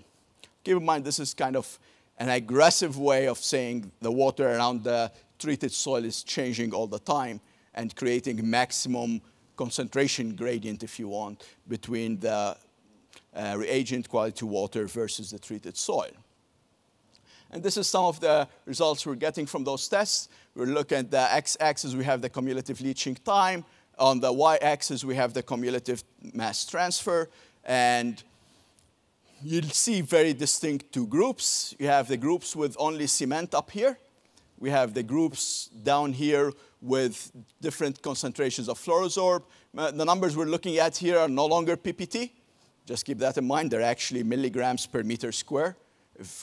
Keep in mind, this is kind of an aggressive way of saying the water around the treated soil is changing all the time and creating maximum concentration gradient, if you want, between the uh, reagent quality water versus the treated soil. And this is some of the results we're getting from those tests. We're looking at the x-axis, we have the cumulative leaching time. On the y-axis, we have the cumulative mass transfer. And you'll see very distinct two groups. You have the groups with only cement up here. We have the groups down here with different concentrations of fluorosorb. The numbers we're looking at here are no longer P P T. Just keep that in mind. They're actually milligrams per meter square.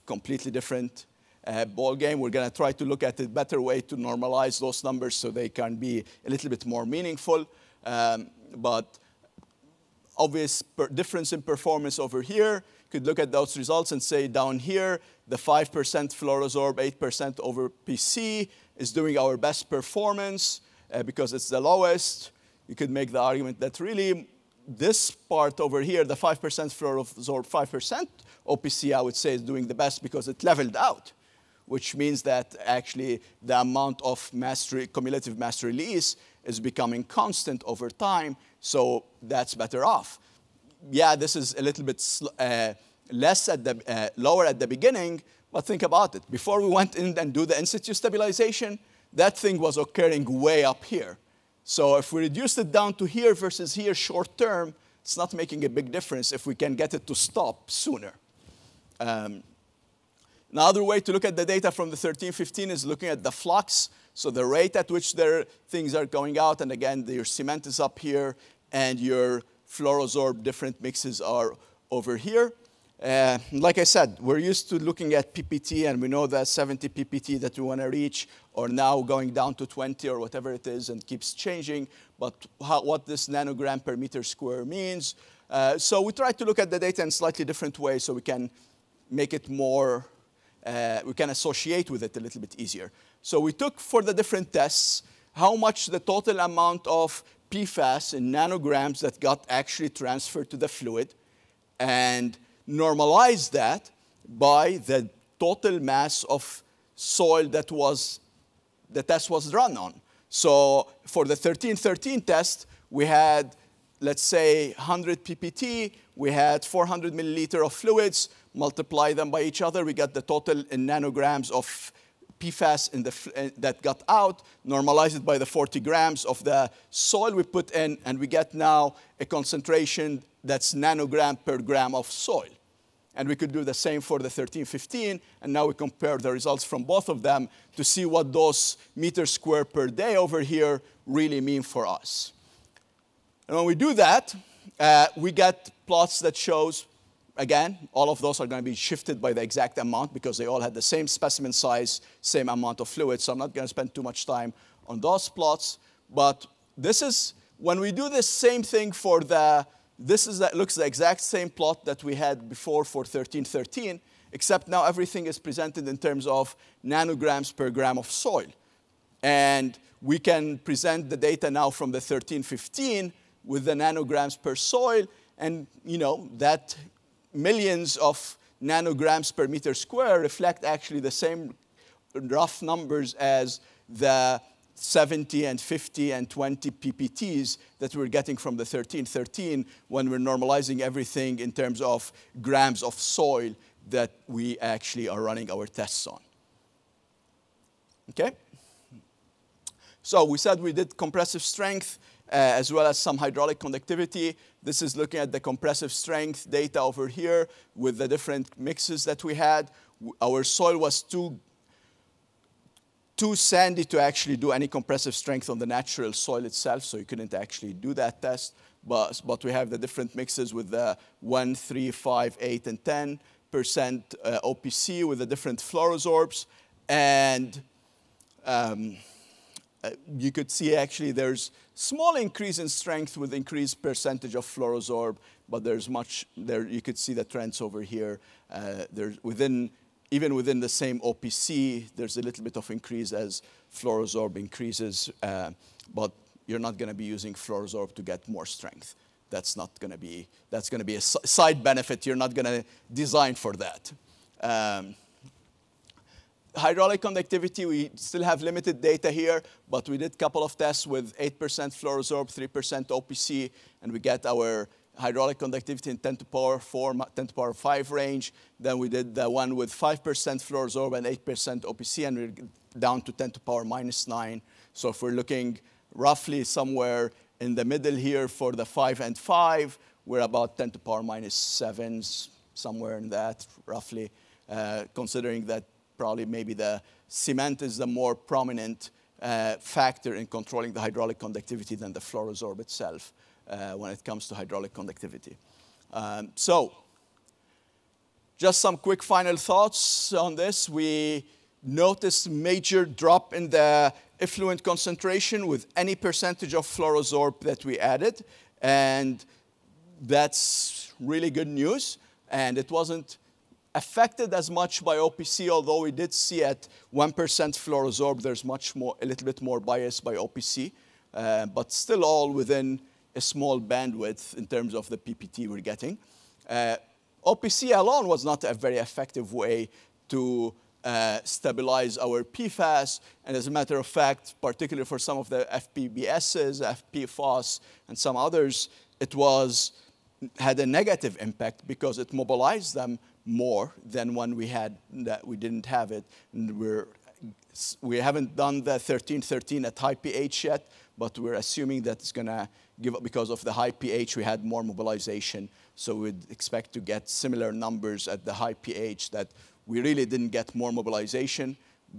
Completely different uh, ball game. We're going to try to look at a better way to normalize those numbers so they can be a little bit more meaningful. Um, but obvious per difference in performance over here. Could look at those results and say down here, the five percent fluorosorb, eight percent over P C is doing our best performance uh, because it's the lowest. You could make the argument that really this part over here, the five percent fluorosorb, five percent O P C, I would say, is doing the best because it leveled out. which means that actually the amount of mass cumulative mass release is becoming constant over time, so that's better off. Yeah, this is a little bit uh, less at the, uh, lower at the beginning, but think about it. Before we went in and do the in-situ stabilization, that thing was occurring way up here. So if we reduced it down to here versus here short term, it's not making a big difference if we can get it to stop sooner. Um, another way to look at the data from the thirteen fifteen is looking at the flux. So the rate at which their things are going out, and again, your cement is up here, and your fluorosorb different mixes are over here. Uh, like I said, we're used to looking at P P T, and we know that seventy P P T that we want to reach are now going down to twenty or whatever it is, and keeps changing, but how, what this nanogram per meter square means. Uh, so we try to look at the data in a slightly different way so we can make it more, uh, we can associate with it a little bit easier. So we took for the different tests how much the total amount of P FAS in nanograms that got actually transferred to the fluid, and normalize that by the total mass of soil that was, the test was run on. So for the thirteen thirteen test, we had, let's say, one hundred P P T. We had four hundred milliliter of fluids. Multiply them by each other. We got the total in nanograms of P FAS in the, uh, that got out. Normalize it by the forty grams of the soil we put in, and we get now a concentration that's nanogram per gram of soil. And we could do the same for the thirteen fifteen, and now we compare the results from both of them to see what those meters square per day over here really mean for us. And when we do that, uh, we get plots that shows, again, all of those are going to be shifted by the exact amount because they all had the same specimen size, same amount of fluid, so I'm not going to spend too much time on those plots. But this is, when we do the same thing for the This is that looks the exact same plot that we had before for thirteen thirteen, except now everything is presented in terms of nanograms per gram of soil. And we can present the data now from the thirteen fifteen with the nanograms per soil, and you know that millions of nanograms per meter square reflect actually the same rough numbers as the seventy and fifty and twenty P P Ts that we're getting from the thirteen thirteen when we're normalizing everything in terms of grams of soil that we actually are running our tests on. Okay? So we said we did compressive strength uh, as well as some hydraulic conductivity. This is looking at the compressive strength data over here with the different mixes that we had. Our soil was too too sandy to actually do any compressive strength on the natural soil itself, so you couldn't actually do that test. But, but we have the different mixes with the one, three, five, eight, and ten percent uh, O P C with the different fluorosorbs. And um, you could see actually there's small increase in strength with increased percentage of fluorosorb, but there's much, there you could see the trends over here. Uh, there's within Even within the same O P C, there's a little bit of increase as fluorosorb increases, uh, but you're not going to be using fluorosorb to get more strength. That's not going to be, that's going to be a side benefit. You're not going to design for that. Um, hydraulic conductivity, we still have limited data here, but we did a couple of tests with eight percent fluorosorb, three percent O P C, and we get our hydraulic conductivity in ten to the power four, ten to the power five range. Then we did the one with five percent fluorosorb and eight percent O P C, and we're down to ten to the power minus nine. So if we're looking roughly somewhere in the middle here for the five and five, we're about ten to the power minus seven, somewhere in that, roughly, uh, considering that probably maybe the cement is the more prominent uh, factor in controlling the hydraulic conductivity than the fluorosorb itself. Uh, when it comes to hydraulic conductivity. Um, so, just some quick final thoughts on this. We noticed major drop in the effluent concentration with any percentage of fluorosorb that we added, and that's really good news. And it wasn't affected as much by O P C, although we did see at one percent fluorosorb, there's much more, a little bit more bias by O P C, uh, but still all within a small bandwidth in terms of the P P T we're getting. Uh, O P C alone was not a very effective way to uh, stabilize our P FAS. And as a matter of fact, particularly for some of the F P B Ss, F P F O S, and some others, it was, had a negative impact because it mobilized them more than when we had that we didn't have it. And we're, we haven't done the thirteen thirteen at high pH yet, but we're assuming that it's going to give up because of the high pH, we had more mobilization. So we'd expect to get similar numbers at the high pH that we really didn't get more mobilization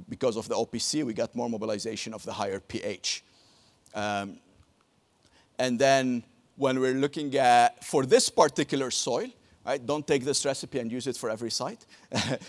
because of the O P C. We got more mobilization of the higher pH. Um, and then when we're looking at, for this particular soil, right, don't take this recipe and use it for every site.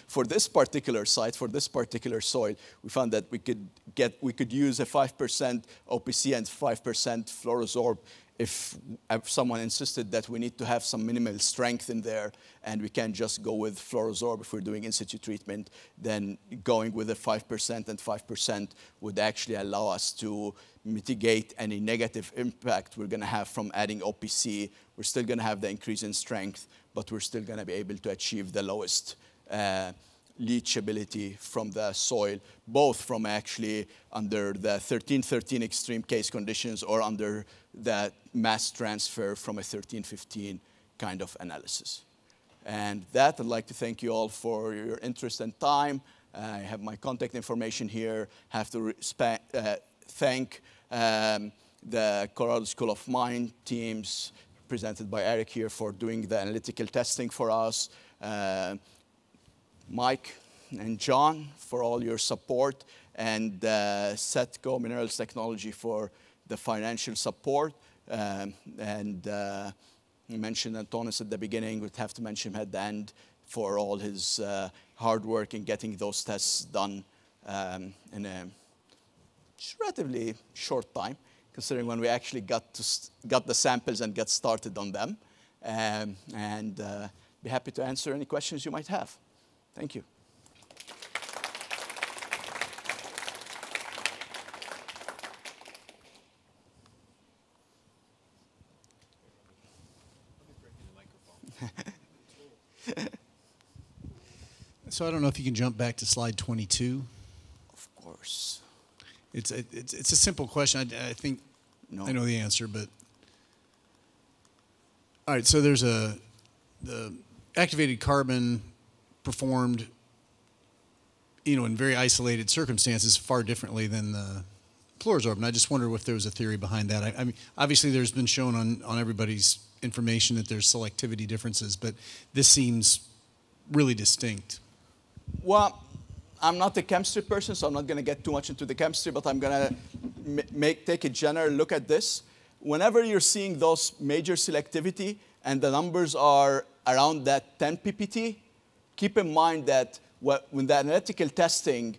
For this particular site, for this particular soil, we found that we could get, we could use a five percent O P C and five percent FLUORO-SORB if, if someone insisted that we need to have some minimal strength in there, and we can't just go with FLUORO-SORB if we're doing in-situ treatment, then going with a five percent and five percent would actually allow us to mitigate any negative impact we're going to have from adding O P C. We're still going to have the increase in strength, but we're still going to be able to achieve the lowest uh, leachability from the soil, both from actually under the thirteen thirteen extreme case conditions or under that mass transfer from a thirteen fifteen kind of analysis. And that, I'd like to thank you all for your interest and time. Uh, I have my contact information here. I have to uh, thank um, the Colorado School of Mines teams presented by Eric here for doing the analytical testing for us. Uh, Mike and John for all your support, and uh, CETCO Minerals Technology for the financial support. Um, and uh, you mentioned Antonios at the beginning, we'd have to mention him at the end for all his uh, hard work in getting those tests done um, in a relatively short time, considering when we actually got, to got the samples and got started on them. Um, and uh, be happy to answer any questions you might have. Thank you. So I don't know if you can jump back to slide twenty-two. Of course. It's a, it's, it's a simple question. I, I think no. I know the answer, but all right. So there's a the activated carbon performed, you know, in very isolated circumstances far differently than the FLUORO-SORB. And I just wonder if there was a theory behind that. I, I mean, obviously there's been shown on, on everybody's information that there's selectivity differences, but this seems really distinct. Well, I'm not a chemistry person, so I'm not going to get too much into the chemistry, but I'm going to make take a general look at this. Whenever you're seeing those major selectivity and the numbers are around that ten P P T, keep in mind that when the analytical testing,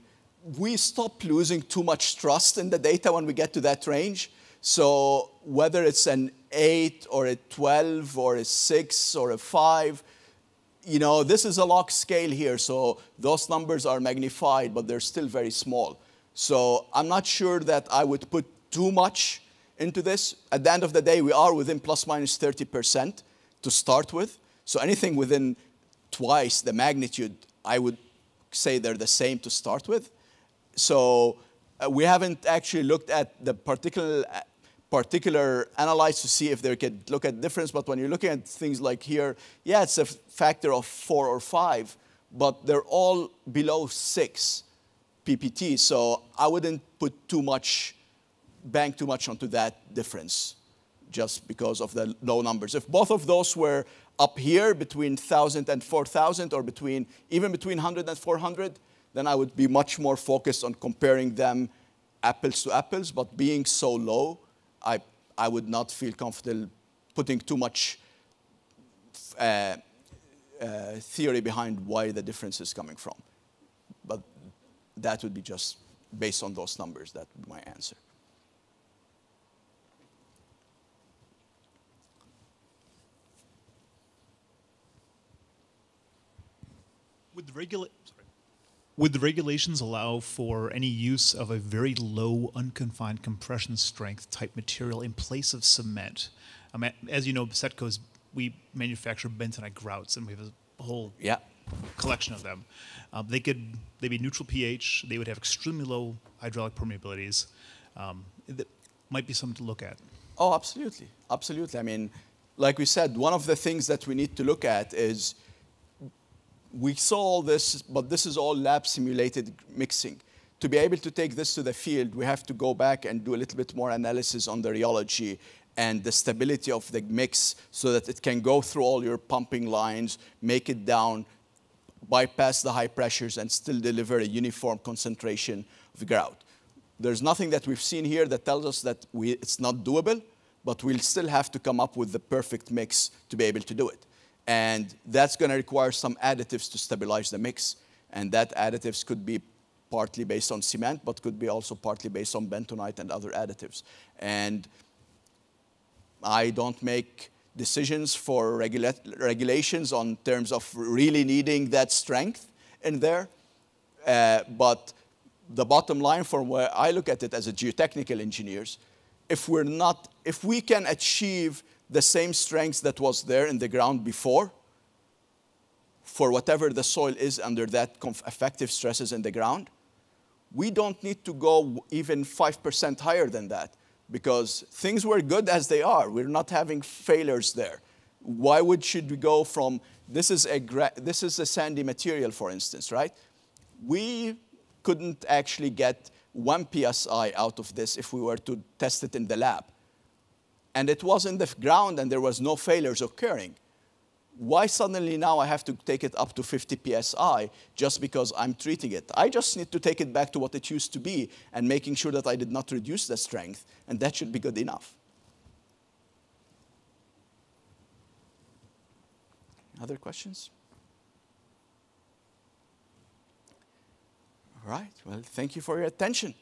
we stop losing too much trust in the data when we get to that range. So whether it's an eight or a twelve or a six or a five, you know, this is a log scale here. So those numbers are magnified, but they're still very small. So I'm not sure that I would put too much into this. At the end of the day, we are within plus minus thirty percent to start with. So anything within twice the magnitude, I would say they're the same to start with. So uh, we haven't actually looked at the particular, uh, particular analytes to see if they could look at difference. But when you're looking at things like here, yeah, it's a factor of four or five, but they're all below six P P T. So I wouldn't put too much, bank too much onto that difference just because of the low numbers. If both of those were up here between one thousand and four thousand, or between even between one hundred and four hundred, then I would be much more focused on comparing them apples to apples. But being so low, I, I would not feel comfortable putting too much uh, uh, theory behind why the difference is coming from. But that would be just based on those numbers. That would be my answer. Would the, regula- sorry. Would the regulations allow for any use of a very low, unconfined compression strength type material in place of cement? Um, as you know, CETCO's, we manufacture bentonite grouts, and we have a whole yeah. collection of them. Um, they could they'd be neutral pH. They would have extremely low hydraulic permeabilities. Um, that might be something to look at. Oh, absolutely, absolutely. I mean, like we said, one of the things that we need to look at is we saw all this, but this is all lab simulated mixing. To be able to take this to the field, we have to go back and do a little bit more analysis on the rheology and the stability of the mix so that it can go through all your pumping lines, make it down, bypass the high pressures, and still deliver a uniform concentration of grout. There's nothing that we've seen here that tells us that we, it's not doable, but we'll still have to come up with the perfect mix to be able to do it. And that's going to require some additives to stabilize the mix. And that additives could be partly based on cement, but could be also partly based on bentonite and other additives. And I don't make decisions for regula regulations on terms of really needing that strength in there. Uh, but the bottom line for where I look at it as a geotechnical engineers, if we're not, if we can achieve the same strength that was there in the ground before, for whatever the soil is under that effective stresses in the ground, we don't need to go even five percent higher than that because things were good as they are. We're not having failures there. Why would, should we go from, this is, a gra this is a sandy material, for instance, right? We couldn't actually get one P S I out of this if we were to test it in the lab. And it was in the ground and there was no failures occurring. Why suddenly now I have to take it up to fifty P S I just because I'm treating it? I just need to take it back to what it used to be and making sure that I did not reduce the strength, and that should be good enough. Other questions? All right, well, thank you for your attention.